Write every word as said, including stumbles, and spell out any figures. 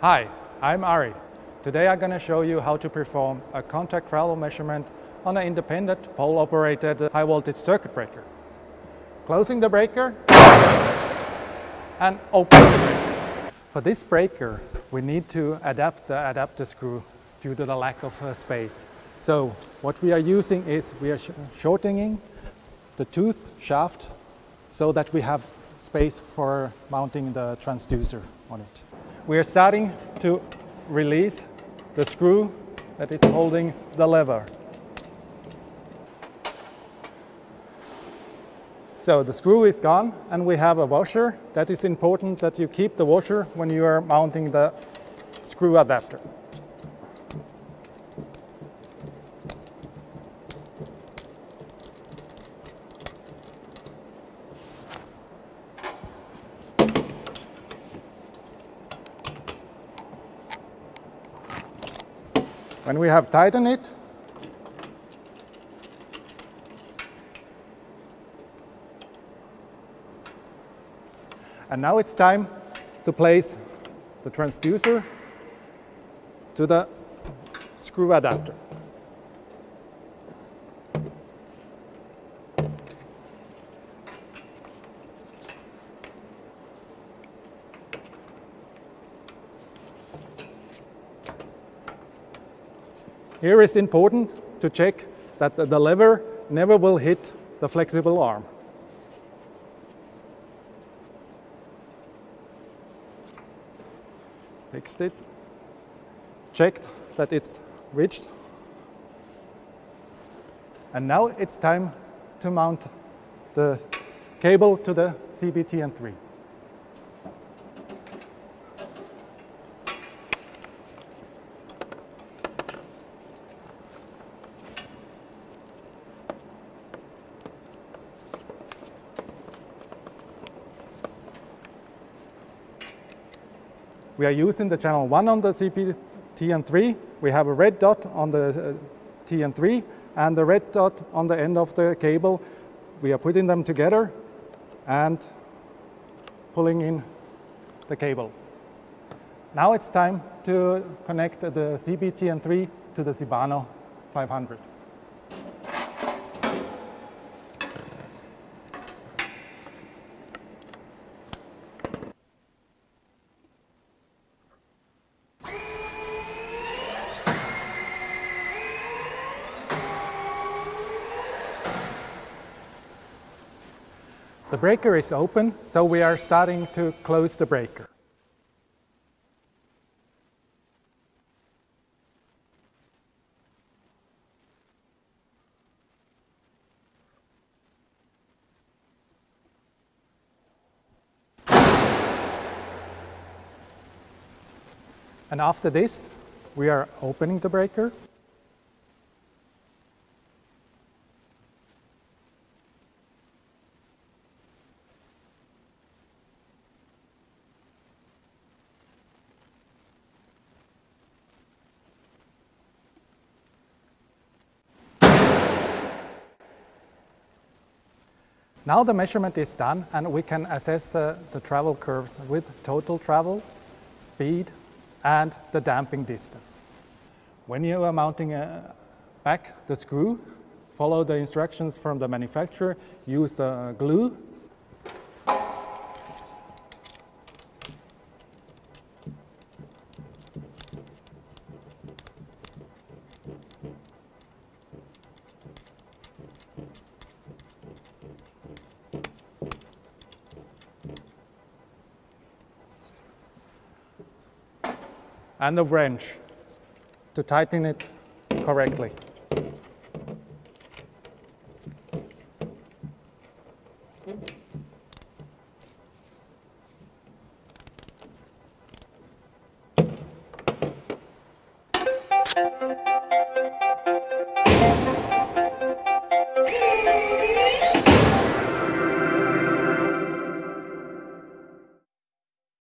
Hi, I'm Ari. Today I'm going to show you how to perform a contact parallel measurement on an independent pole-operated high-voltage circuit breaker. Closing the breaker and opening the breaker. For this breaker, we need to adapt the adapter screw due to the lack of uh, space. So what we are using is we are sh shortening the tooth shaft so that we have space for mounting the transducer on it. We are starting to release the screw that is holding the lever. So the screw is gone and we have a washer. That is important that you keep the washer when you are mounting the screw adapter. When we have tightened it, and now it's time to place the transducer to the screw adapter. Here it's important to check that the lever never will hit the flexible arm. Fixed it. Check that it's reached. And now it's time to mount the cable to the C B T N three. We are using the channel one on the C B T N three. We have a red dot on the T N three and a red dot on the end of the cable. We are putting them together and pulling in the cable. Now it's time to connect the C B T N three to the CIBANO five hundred. The breaker is open, so we are starting to close the breaker. And after this, we are opening the breaker. Now the measurement is done and we can assess uh, the travel curves with total travel, speed and the damping distance. When you are mounting uh, back the screw, follow the instructions from the manufacturer, use uh, glue. And a wrench to tighten it correctly.